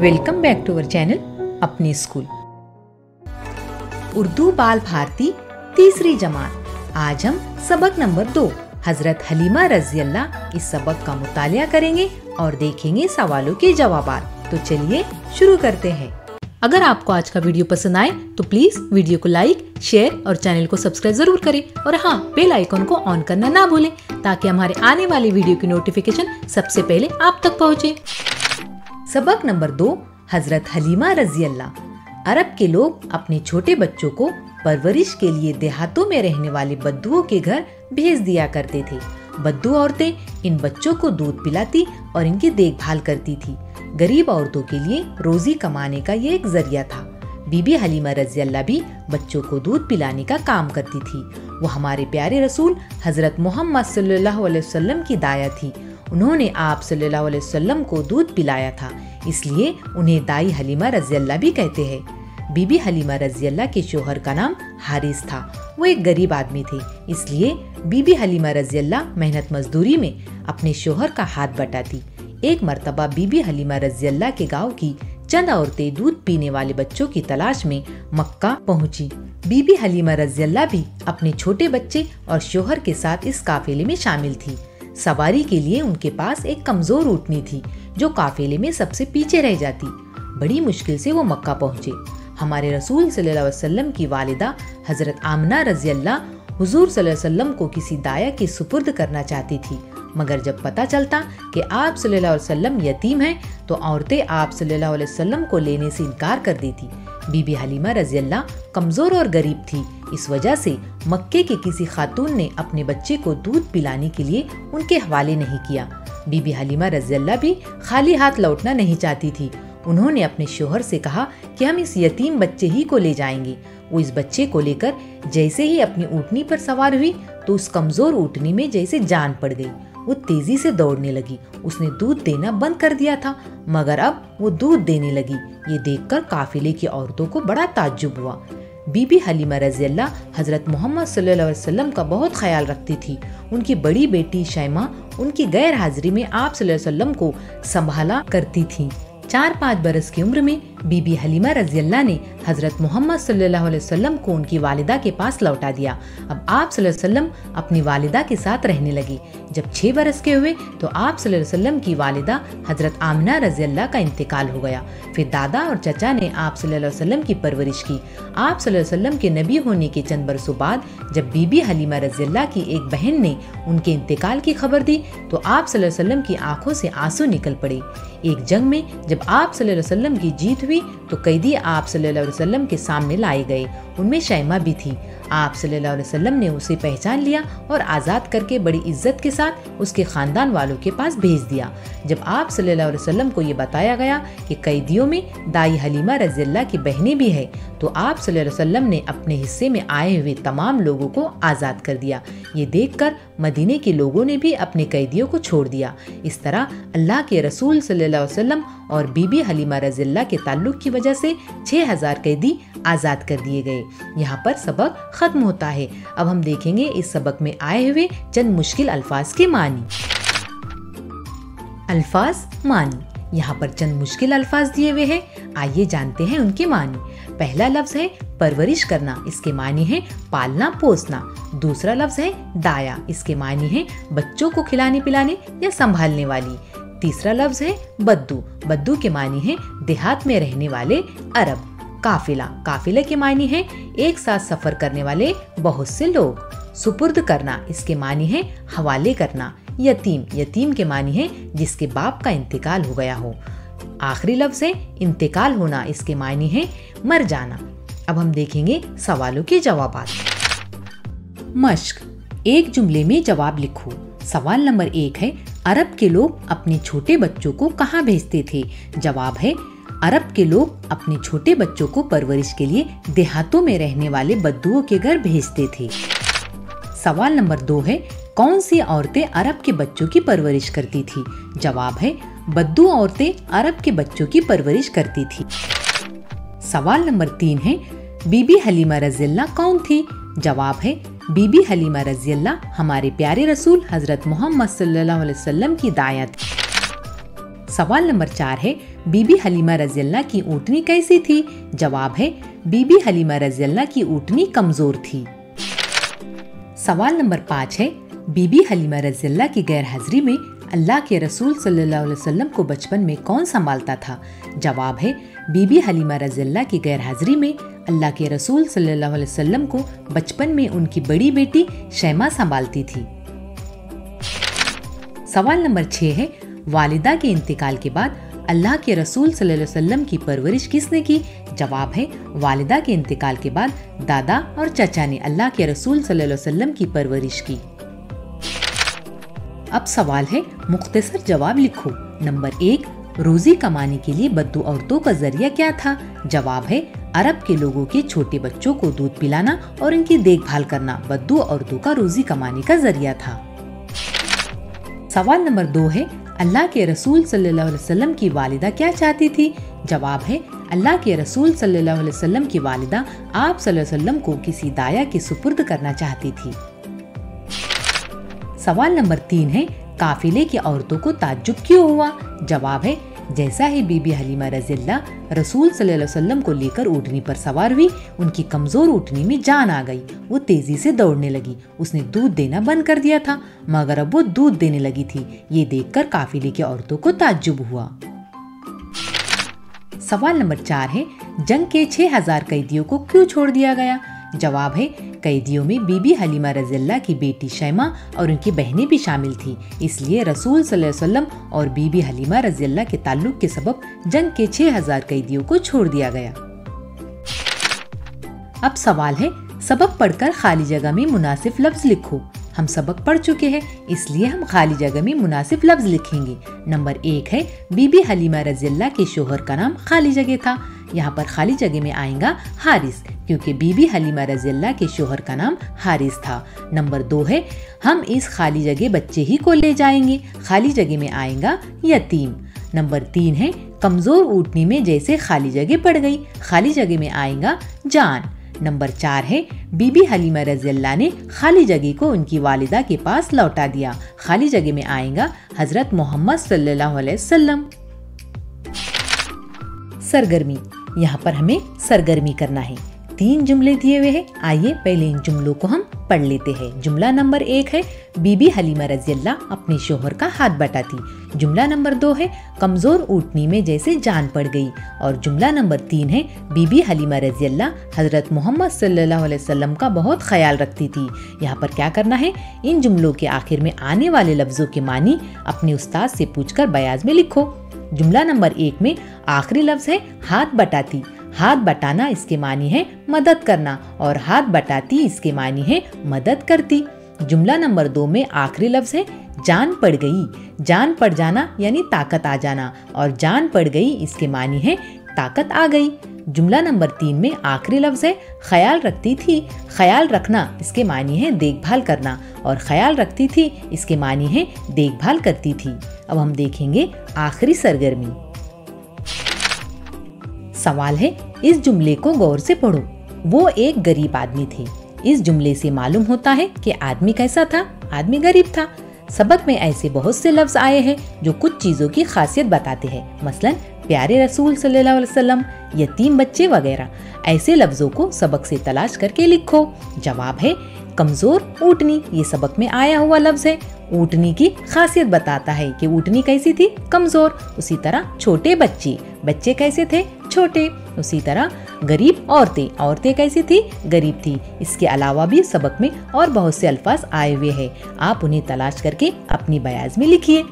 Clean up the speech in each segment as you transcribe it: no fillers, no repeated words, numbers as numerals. Welcome back to our channel अपने school Urdu Bal Bharati तीसरी जमात। आज हम सबक नंबर 2 हजरत हलीमा रज़ियल्लाह इस सबक का मुतालिया करेंगे और देखेंगे सवालों के जवाब। तो चलिए शुरू करते हैं। अगर आपको आज का वीडियो पसंद आए तो प्लीज वीडियो को लाइक, शेयर और चैनल को सब्सक्राइब जरूर करें और हाँ, बेल आइकॉन को ऑन करना ना भूलें ताकि हमारे आने वाले वीडियो की नोटिफिकेशन सबसे पहले आप तक पहुँचे। सबक नंबर 2 हजरत हलीमा रज़ियल्लाह। अरब के लोग अपने छोटे बच्चों को परवरिश के लिए देहातों में रहने वाले बद्दुओं के घर भेज दिया करते थे। बद्दू औरतें इन बच्चों को दूध पिलाती और इनकी देखभाल करती थी। गरीब औरतों के लिए रोजी कमाने का ये एक जरिया था। बीबी हलीमा रज़ियल्लाह भी बच्चों को दूध पिलाने का काम करती थी। वो हमारे प्यारे रसूल हजरत मोहम्मद सल्लल्लाहु अलैहि वसल्लम की दाया थी। उन्होंने आप सल्लल्लाहु अलैहि वसल्लम को दूध पिलाया था, इसलिए उन्हें दाई हलीमा रज़ियल्लाह भी कहते हैं। बीबी हलीमा रज़ियल्लाह के शोहर का नाम हारिस था। वो एक गरीब आदमी थे, इसलिए बीबी हलीमा रज़ियल्लाह मेहनत मजदूरी में अपने शोहर का हाथ बटाती। एक मर्तबा बीबी हलीमा रज़ियल्लाह के गांव की चंद औरतें दूध पीने वाले बच्चों की तलाश में मक्का पहुंची। बीबी हलीमा रज़ियल्लाह भी अपने छोटे बच्चे और शोहर के साथ इस काफिले में शामिल थी। सवारी के लिए उनके पास एक कमजोर ऊँटनी थी जो काफिले में सबसे पीछे रह जाती। बड़ी मुश्किल से वो मक्का पहुँचे। हमारे रसूल सल्लल्लाहु अलैहि वसल्लम की वालिदा हजरत आमिना रज़ियल्लाह हुजूर सल्लल्लाहु अलैहि वसल्लम को किसी दाया के सुपुर्द करना चाहती थी, मगर जब पता चलता कि आप सल्लल्लाहु अलैहि वसल्लम यतीम हैं तो औरतें आप सल्लल्लाहु अलैहि वसल्लम को लेने से इनकार कर देती। बीबी हलीमा रज़ियल्लाह कमज़ोर और गरीब थी, इस वजह से मक्के के किसी खातून ने अपने बच्चे को दूध पिलाने के लिए उनके हवाले नहीं किया। बीबी हलीमा रज़ियल्लाह भी खाली हाथ लौटना नहीं चाहती थी। उन्होंने अपने शोहर से कहा कि हम इस यतीम बच्चे ही को ले जाएंगे। वो इस बच्चे को लेकर जैसे ही अपनी ऊँटनी पर सवार हुई तो उस कमज़ोर ऊँटनी में जैसे जान पड़ गई। वो तेजी से दौड़ने लगी। उसने दूध देना बंद कर दिया था, मगर अब वो दूध देने लगी। ये देखकर काफिले की औरतों को बड़ा ताज्जुब हुआ। बीबी हलीमा रज़ियल्लाह हजरत मोहम्मद सल्लल्लाहु अलैहि वसल्लम का बहुत ख्याल रखती थी। उनकी बड़ी बेटी शायमा उनकी गैर हाजिरी में आप सल्लल्लाहु अलैहि वसल्लम को संभाला करती थी। 4-5 बरस की उम्र में बीबी हलीमा रज़ियल्लाह ने हजरत मोहम्मद सल्लल्लाहु अलैहि वसल्लम को उनकी वालिदा के पास लौटा दिया। अब आप सल्लल्लाहु अलैहि वसल्लम अपनी वालिदा के साथ रहने लगे। जब 6 बरस के हुए तो आप सल्लल्लाहु अलैहि वसल्लम की वालिदा हजरत आमिना रज़ियल्लाह का इंतकाल हो गया। फिर दादा और चचा ने आप सल्लल्लाहु अलैहि वसल्लम की परवरिश की। आप सल्लल्लाहु अलैहि वसल्लम के नबी होने के चंद बरसों बाद जब बीबी हलीमा रज़ियल्लाह की एक बहन ने उनके इंतकाल की खबर दी तो आप सल्लल्लाहु अलैहि वसल्लम की आंखों से आंसू निकल पड़े। एक जंग में जब आप सल्लल्लाहु अलैहि वसल्लम की जीत हुई तो कैदी आप सल्लल्लाहु अलैहि वसल्लम के सामने लाए गए। उनमें शैमा भी थी। आप सल्लल्लाहु अलैहि वसल्लम ने उसे पहचान लिया और आज़ाद करके बड़ी इज्जत के साथ उसके ख़ानदान वालों के पास भेज दिया। जब आप सल्लल्लाहु अलैहि वसल्लम को ये बताया गया कि कैदियों में दाई हलीमा रज़ियल्लाह की बहनें भी हैं तो आप सल्लल्लाहु अलैहि वसल्लम ने अपने हिस्से में आए हुए तमाम लोगों को आज़ाद कर दिया। ये देखकर मदीने के लोगों ने भी अपने कैदियों को छोड़ दिया। इस तरह अल्लाह के रसूल सल्लल्लाहु अलैहि वसल्लम और बीबी हलीमा रज़ियल्लाह के ताल्लुक़ की वजह से 6000 कैदी आज़ाद कर दिए गए। यहाँ पर सबक खत्म होता है। अब हम देखेंगे इस सबक में आए हुए चंद मुश्किल अल्फाज के मानी। अल्फाज मानी। यहाँ पर चंद मुश्किल अल्फाज दिए हुए हैं, आइए जानते हैं उनके मानी। पहला लफ्ज है परवरिश करना, इसके मानी है पालना पोसना। दूसरा लफ्ज है दाया, इसके मानी है बच्चों को खिलाने पिलाने या संभालने वाली। तीसरा लफ्ज है बद्दू, बद्दू के मानी है देहात में रहने वाले अरब। काफिला, काफिले के मानी है एक साथ सफर करने वाले बहुत से लोग। सुपुर्द करना, इसके मानी है हवाले करना। यतीम, यतीम के मानी है जिसके बाप का इंतकाल हो गया हो। आखिरी लफ्ज है इंतकाल होना, इसके मानी है मर जाना। अब हम देखेंगे सवालों के जवाबात। मश्क, एक जुमले में जवाब लिखो। सवाल नंबर 1 है अरब के लोग अपने छोटे बच्चों को कहाँ भेजते थे? जवाब है अरब के लोग अपने छोटे बच्चों को परवरिश के लिए देहातों में रहने वाले बद्दुओं के घर भेजते थे। सवाल नंबर 2 है कौन सी औरतें अरब के बच्चों की परवरिश करती थी? जवाब है बद्दू औरतें अरब के बच्चों की परवरिश करती थी। सवाल नंबर 3 है बीबी हलीमा रज़ियल्लाह कौन थी? जवाब है बीबी हलीमा रज़ियल्लाह हमारे प्यारे रसूल हजरत मोहम्मद सल्लल्लाहु अलैहि वसल्लम की दाया थी। सवाल नंबर 4 है बीबी हलीमा रज़ियल्लाह की ऊँटनी कैसी थी? जवाब है, बीबी हलीमा रज़ियल्लाह की ऊँटनी कमजोर थी। सवाल नंबर 5 है, बीबी हलीमा रज़ियल्लाह की गैर हाजिरी में अल्लाह के रसूल सल्लल्लाहु अलैहि वसल्लम को बचपन में कौन संभालता था? जवाब है, बीबी हलीमा रज़ियल्लाह की गैर हाजिरी में अल्लाह के रसूल सल्लल्लाहु अलैहि वसल्लम को बचपन में उनकी बड़ी बेटी शायमा संभालती थी। सवाल नंबर 6 है, वालिदा के इंतकाल के बाद अल्लाह के रसूल सल्लल्लाहु अलैहि वसल्लम की परवरिश किसने की? जवाब है, वालिदा के इंतकाल के बाद दादा और चाचा ने अल्लाह के रसूल सल्लल्लाहु अलैहि वसल्लम की परवरिश की। अब सवाल है, मुख्तसर जवाब लिखो। नंबर 1, रोजी कमाने के लिए बद्दू औरतों का जरिया क्या था? जवाब है, अरब के लोगों के छोटे बच्चों को दूध पिलाना और इनकी देखभाल करना बद्दू औरतों का रोजी कमाने का जरिया था। सवाल नंबर 2 है, अल्लाह के रसूल सल्लल्लाहु अलैहि वसल्लम की वालिदा क्या चाहती थी? जवाब है, अल्लाह के रसूल सल्लल्लाहु अलैहि वसल्लम की वालिदा आप सल्लल्लाहु अलैहि वसल्लम को किसी दाया के सुपुर्द करना चाहती थी। सवाल नंबर 3 है, काफिले की औरतों को ताज्जुब क्यों हुआ? जवाब है, जैसा ही बीबी हलीमा रज़ियल्लाह रसूल सल्लल्लाहु अलैहि वसल्लम को लेकर ऊँटनी पर सवार हुई, उनकी कमज़ोर ऊँटनी में जान आ गई। वो तेज़ी से दौड़ने लगी। उसने दूध देना बंद कर दिया था, मगर अब वो दूध देने लगी थी। ये देखकर काफिले की औरतों को ताज्जुब हुआ। सवाल नंबर 4 है, जंग के 6000 कैदियों को क्यों छोड़ दिया गया? जवाब है, कैदियों में बीबी हलीमा रज़ियल्लाह की बेटी शायमा और उनकी बहनें भी शामिल थी, इसलिए रसूल सल्लल्लाहु अलैहि वसल्लम और बीबी हलीमा रज़ियल्लाह के ताल्लुक के सबब जंग के 6000 कैदियों को छोड़ दिया गया। अब सवाल है, सबक पढ़कर खाली जगह में मुनासिब लफ्ज़ लिखो। हम सबक पढ़ चुके हैं, इसलिए हम खाली जगह में मुनासिब लफ्ज़ लिखेंगे। नंबर 1 है, बीबी हलीमा रज़ियल्लाह के शोहर का नाम खाली जगह था। यहाँ पर खाली जगह में आएगा हारिस, क्योंकि बीबी हलीमा रज़ियल्लाह के शोहर का नाम हारिस था। नंबर 2 है, हम इस खाली जगह बच्चे ही को ले जाएंगे। खाली जगह में आएगा यतीम। नंबर 3 है, कमज़ोर ऊँटनी में जैसे खाली जगह पड़ गई। खाली जगह में आएगा जान। नंबर 4 है, बीबी हलीमा रज़ियल्लाह ने खाली जगह को उनकी वालिदा के पास लौटा दिया। खाली जगह में आएगा हज़रत मोहम्मद सल्लल्लाहु अलैहि वसल्लम। सरगर्मी, यहाँ पर हमें सरगर्मी करना है। 3 जुमले दिए हुए हैं। आइए पहले इन जुमलों को हम पढ़ लेते हैं। जुमला नंबर 1 है, बीबी हलीमा रज़ियल्लाह अपने शोहर का हाथ बटाती। जुमला नंबर 2 है, कमज़ोर ऊँटनी में जैसे जान पड़ गई। और जुमला नंबर 3 है, बीबी हलीमा रज़ियल्लाह हज़रत मोहम्मद सल्लल्लाहु अलैहि वसल्लम का बहुत ख्याल रखती थी। यहाँ पर क्या करना है, इन जुमलों के आखिर में आने वाले लफ्ज़ों के मानी अपने उस्ताद से पूछकर बयाज में लिखो। जुमला नंबर 1 में आखिरी लफ्ज़ है हाथ बटाती। हाथ बटाना इसके मानी है मदद करना, और हाथ बटाती इसके मानी है मदद करती। जुमला नंबर 2 में आखिरी लफ्ज़ है जान पड़ गई। जान पड़ जाना यानी ताकत आ जाना, और जान पड़ गई इसके मानी है ताकत आ गई। जुमला नंबर 3 में आखिरी लफ्ज़ है ख्याल रखती थी। ख्याल रखना इसके मानी है देखभाल करना, और ख्याल रखती थी इसके मानी है देखभाल करती थी। अब हम देखेंगे आखिरी सरगर्मी। सवाल है, इस जुमले को गौर से पढ़ो। वो एक गरीब आदमी थे। इस जुमले से मालूम होता है कि आदमी कैसा था। आदमी गरीब था। सबक में ऐसे बहुत से लफ्ज़ आए हैं जो कुछ चीज़ों की खासियत बताते हैं, मसलन प्यारे रसूल सल्लल्लाहु अलैहि वसल्लम, यतीम बच्चे वगैरह। ऐसे लफ्ज़ों को सबक से तलाश करके लिखो। जवाब है कमज़ोर ऊँटनी। ये सबक में आया हुआ लफ्ज़ है। ऊँटनी की खासियत बताता है कि ऊँटनी कैसी थी, कमज़ोर। उसी तरह छोटे बच्चे, बच्चे कैसे थे, छोटे। उसी तरह गरीब औरतें, औरतें कैसी थी, गरीब थी। इसके अलावा भी सबक में और बहुत से अल्फाज आए हुए हैं। आप उन्हें तलाश करके अपनी बयाज में लिखिए।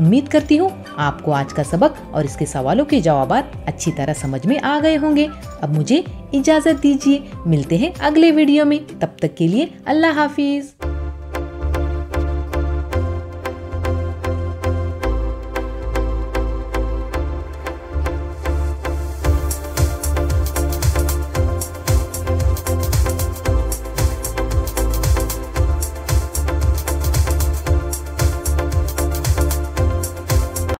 उम्मीद करती हूँ आपको आज का सबक और इसके सवालों के जवाबात अच्छी तरह समझ में आ गए होंगे। अब मुझे इजाज़त दीजिए, मिलते हैं अगले वीडियो में। तब तक के लिए अल्लाह हाफिज़।